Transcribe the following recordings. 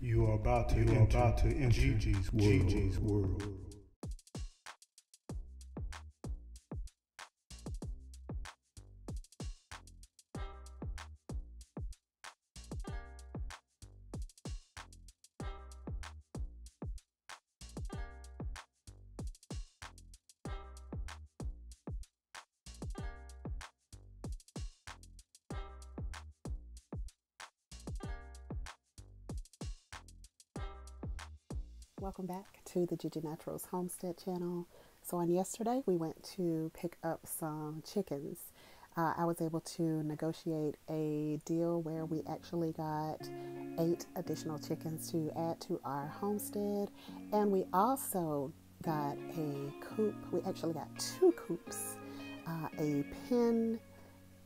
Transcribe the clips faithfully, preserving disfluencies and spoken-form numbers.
You are about to you enter, are about to enter G G's world. G G's world. Welcome back to the G G Naturals Homestead channel. So on yesterday we went to pick up some chickens. Uh, I was able to negotiate a deal where we actually got eight additional chickens to add to our homestead, and we also got a coop. We actually got two coops, uh, a pen,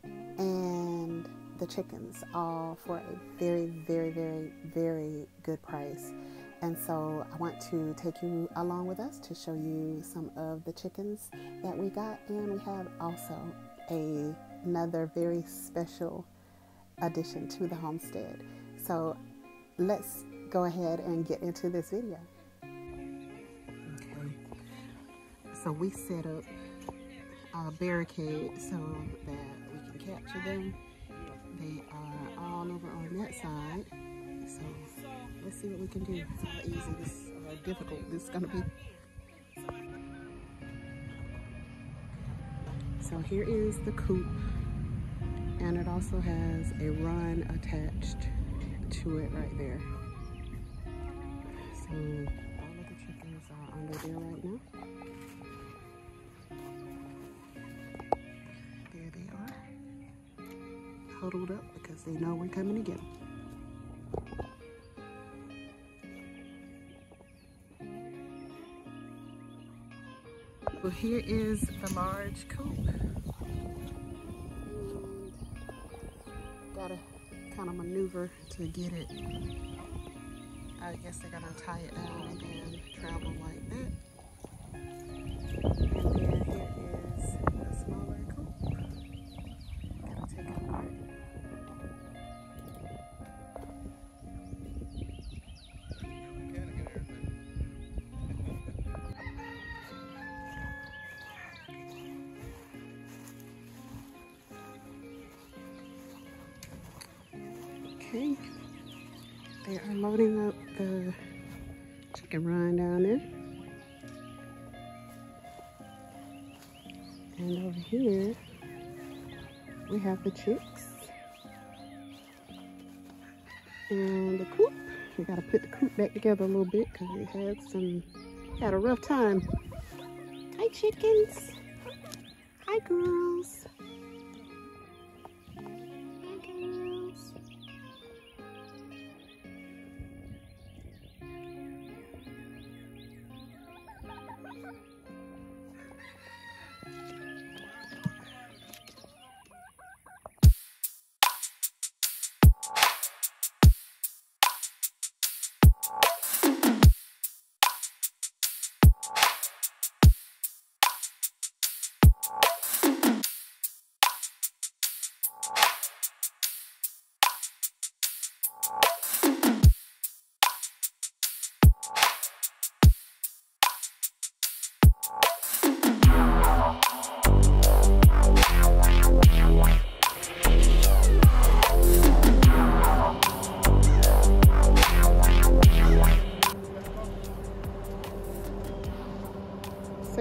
and the chickens, all for a very, very, very, very good price. And so I want to take you along with us to show you some of the chickens that we got. And we have also a, another very special addition to the homestead. So let's go ahead and get into this video. Okay. So we set up a barricade so that we can capture them. They are all over on that side. So let's see what we can do. How easy this is, how difficult this is going to be. So here is the coop, and it also has a run attached to it right there. So all of the chickens are under there right now. There they are, huddled up because they know we're coming to get them. Well, here is the large coop. Gotta kind of maneuver to get it. I guess they're gonna tie it down and then travel like that. And then here is the smaller coop. Gotta take it apart. Okay, they are loading up the chicken run down there. And over here, we have the chicks. And the coop, we gotta put the coop back together a little bit because we had some, had a rough time. Hi chickens, hi girls.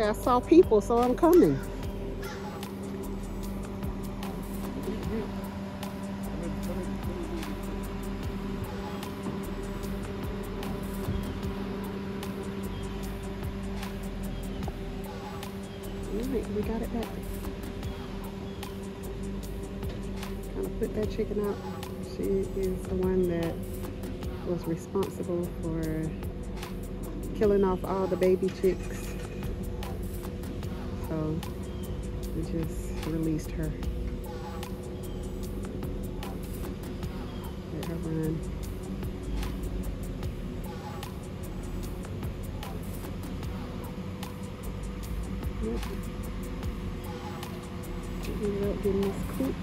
I saw people, so I'm coming. Alright, we got it back. Kind of put that chicken out. She is the one that was responsible for killing off all the baby chicks. So we just released her. Let her run. Yep. Getting up, getting this coop.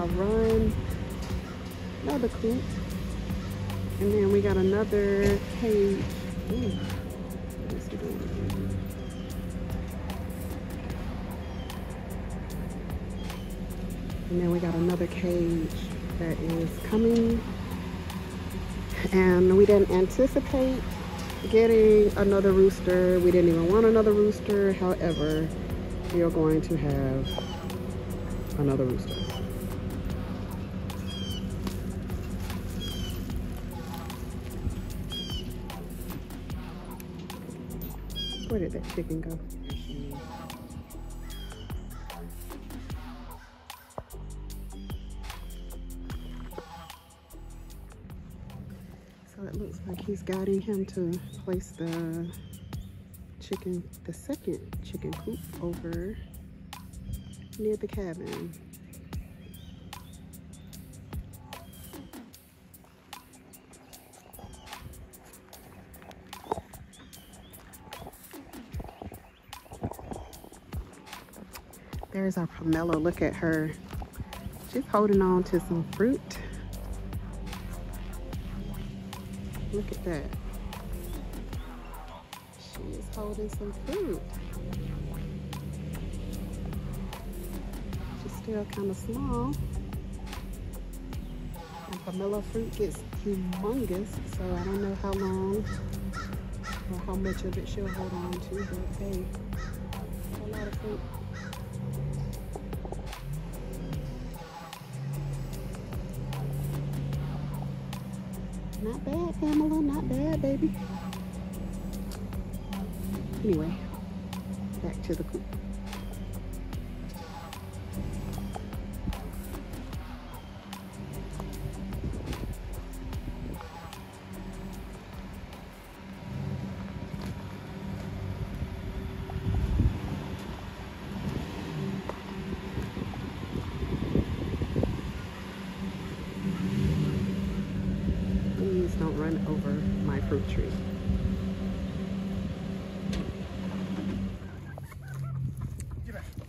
I run. Another coop. And then we got another cage. Ooh. And then we got another cage that is coming. And we didn't anticipate getting another rooster. We didn't even want another rooster. However, we are going to have another rooster. Where did that chicken go? So it looks like he's guiding him to place the chicken, the second chicken coop over near the cabin. There's our Pomelo, look at her. She's holding on to some fruit. Look at that. She is holding some fruit. She's still kind of small. And Pomelo fruit gets humongous, so I don't know how long or how much of it she'll hold on to, but hey, a lot of fruit. Not bad, Pamela, not bad, baby. Anyway, back to the coop. Over my fruit tree.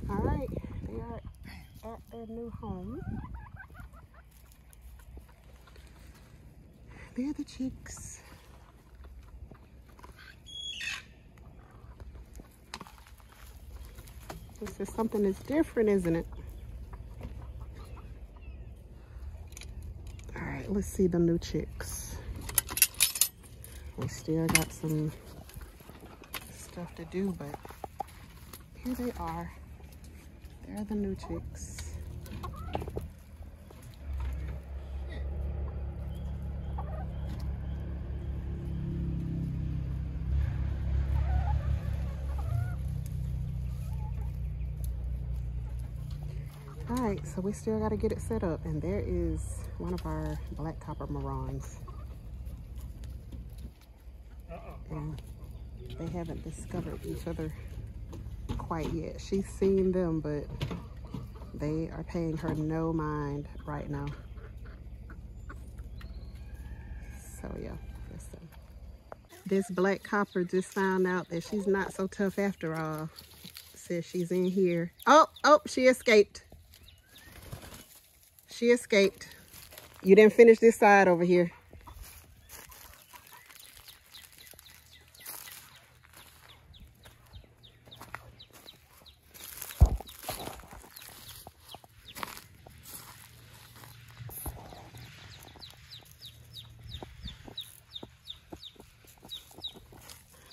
All right, they are at their new home. They're the chicks. This is something that's different, isn't it? All right, let's see the new chicks. We still got some stuff to do, but here they are. They're the new chicks. All right, so we still got to get it set up, and there is one of our Black Copper Marans. And they haven't discovered each other quite yet. She's seen them, but they are paying her no mind right now. So yeah, listen. This Black Copper just found out that she's not so tough after all. Says she's in here. Oh, oh, she escaped. She escaped. You didn't finish this side over here.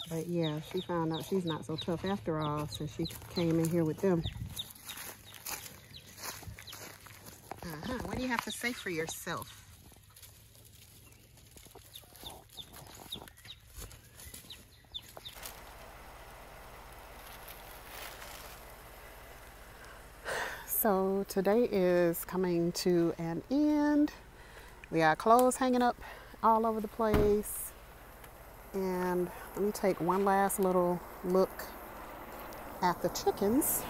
But yeah, she found out she's not so tough after all, so she came in here with them. Uh-huh. What do you have to say for yourself? So today is coming to an end. We got clothes hanging up all over the place. And let me take one last little look at the chickens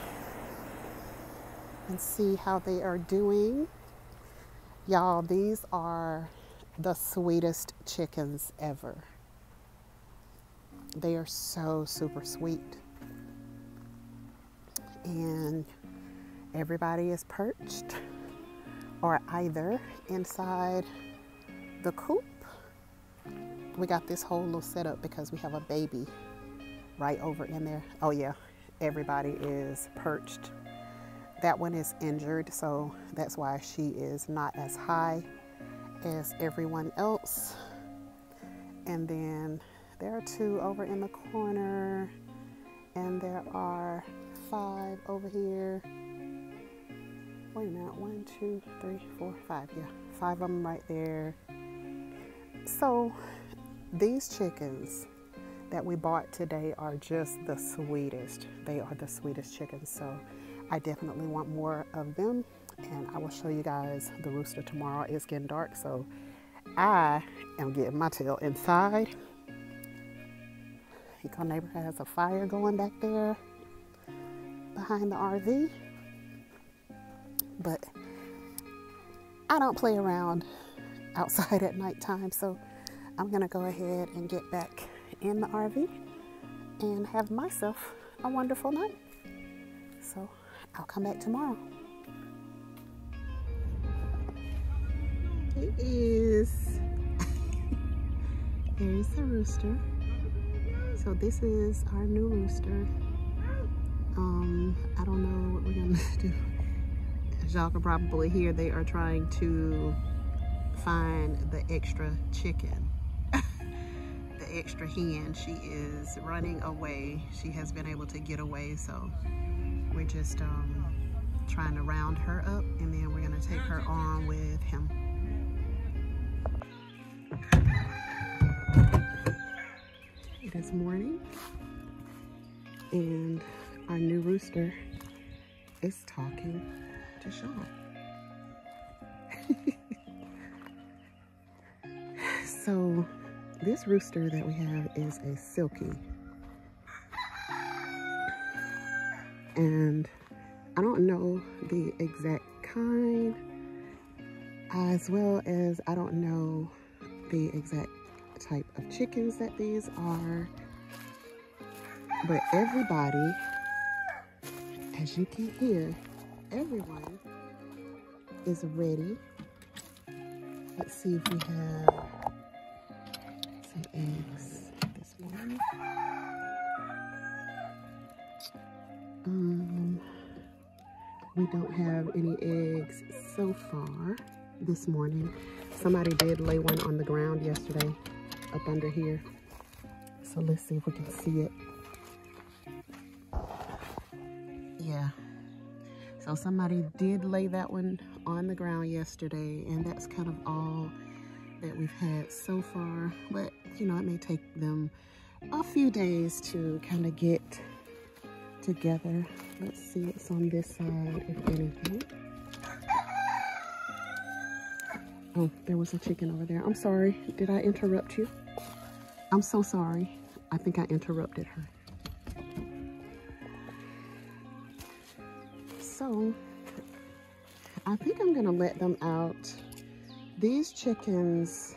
and see how they are doing. Y'all, these are the sweetest chickens ever. They are so super sweet. And everybody is perched or either inside the coop we got this whole little setup because we have a baby right over in there. Oh yeah, everybody is perched. That one is injured, so that's why she is not as high as everyone else. And then there are two over in the corner, and there are five over here. Wait a minute, one, two, three, four, five. Yeah, five of them right there. So these chickens that we bought today are just the sweetest. They are the sweetest chickens. So I definitely want more of them. And I will show you guys the rooster tomorrow. It's getting dark, so I am getting my tail inside. Eco Neighbor has a fire going back there behind the R V. But I don't play around outside at nighttime, so I'm gonna go ahead and get back in the R V and have myself a wonderful night. So I'll come back tomorrow. It is, there's the rooster. So this is our new rooster. Um, I don't know what we're gonna do. As y'all can probably hear, they are trying to find the extra chicken, the extra hen. She is running away. She has been able to get away, so we're just um, trying to round her up, and then we're gonna take her on with him. It is morning, and our new rooster is talking to Sean. So this rooster that we have is a silky. And I don't know the exact kind, as well as I don't know the exact type of chickens that these are. But everybody, as you can hear, everyone is ready. Let's see if we have eggs this morning. Um, we don't have any eggs so far this morning. Somebody did lay one on the ground yesterday up under here. So let's see if we can see it. Yeah. So somebody did lay that one on the ground yesterday, and that's kind of all that we've had so far. But you know, it may take them a few days to kind of get together. Let's see what's on this side, if anything. Oh, there was a chicken over there. I'm sorry, did I interrupt you? I'm so sorry. I think I interrupted her. So I think I'm gonna let them out. These chickens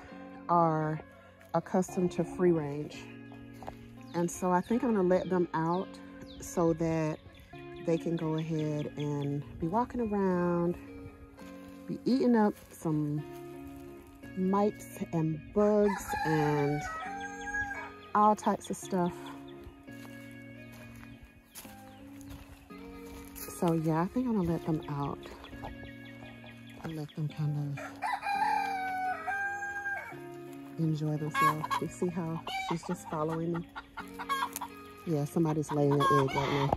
are accustomed to free range. And so I think I'm gonna let them out so that they can go ahead and be walking around, be eating up some mites and bugs and all types of stuff. So yeah, I think I'm gonna let them out. I'll let them kind of enjoy themselves. You see how she's just following me? Yeah, somebody's laying an egg right now.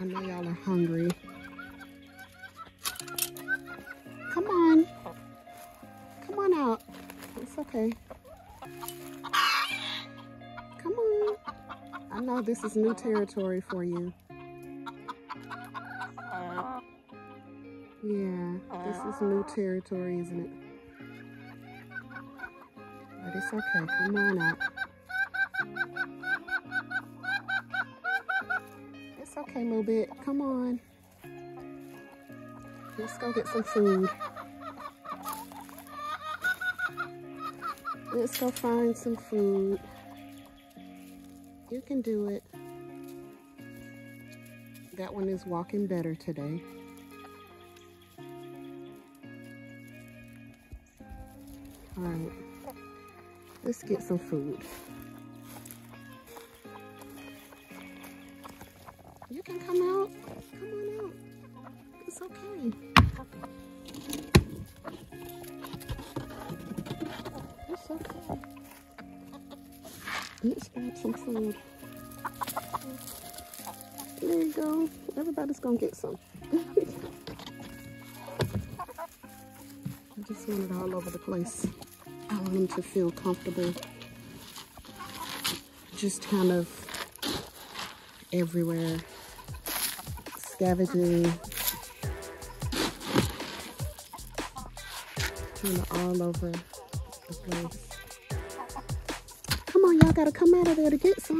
I know y'all are hungry. Come on. Come on out. It's okay. Come on. I know this is new territory for you. Yeah, this is new territory, isn't it? But it's okay. Come on out. It's okay, little bit. Come on. Let's go get some food. Let's go find some food. You can do it. That one is walking better today. All right, let's get some food. You can come out. Come on out. It's okay. It's okay. Let's grab some food. There you go. Everybody's gonna get some. I just want it all over the place. I want them to feel comfortable. Just kind of everywhere. Scavenging. Kind of all over the place. Come on, y'all gotta come out of there to get some.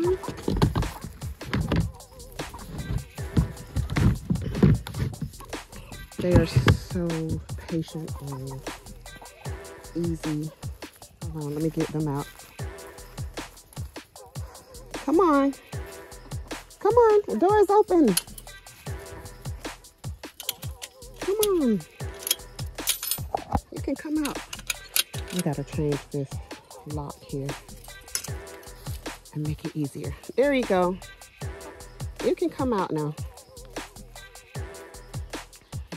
They are so patient and easy. Hold on, let me get them out. Come on. Come on, the door is open. Come on. You can come out. We gotta change this lock here and make it easier. There you go. You can come out now.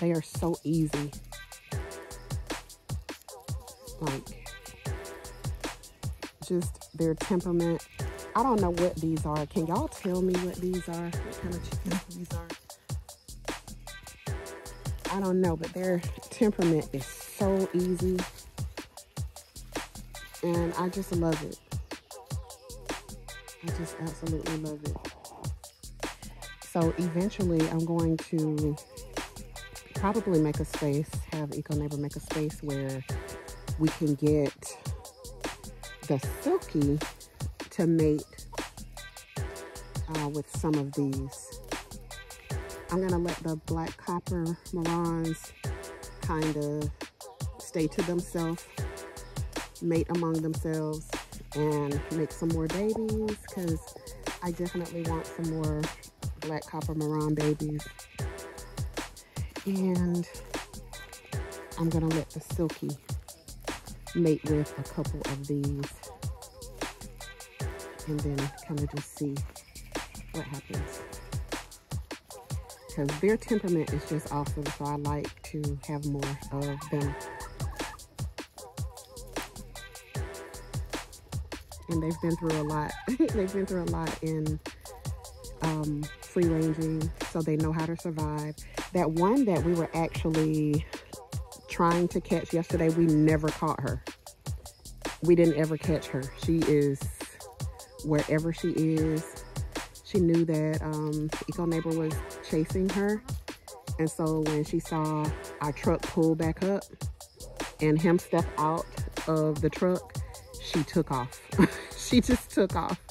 They are so easy. Like, just their temperament. I don't know what these are. Can y'all tell me what these are? What kind of chickens these are? I don't know, but their temperament is so easy. And I just love it. I just absolutely love it. So eventually I'm going to probably make a space, have Eco Neighbor make a space where we can get the silky to mate uh, with some of these. I'm gonna let the Black Copper Marans kind of stay to themselves, mate among themselves, and make some more babies, because I definitely want some more Black Copper Maran babies. And I'm gonna let the silky mate with a couple of these and then kind of just see what happens. Because their temperament is just awesome, so I like to have more of them. And they've been through a lot. They've been through a lot in um, free ranging, so they know how to survive. That one that we were actually trying to catch yesterday, we never caught her. We didn't ever catch her. She is wherever she is. She knew that um, Eco Neighbor was chasing her. And so when she saw our truck pull back up and him step out of the truck, she took off. She just took off.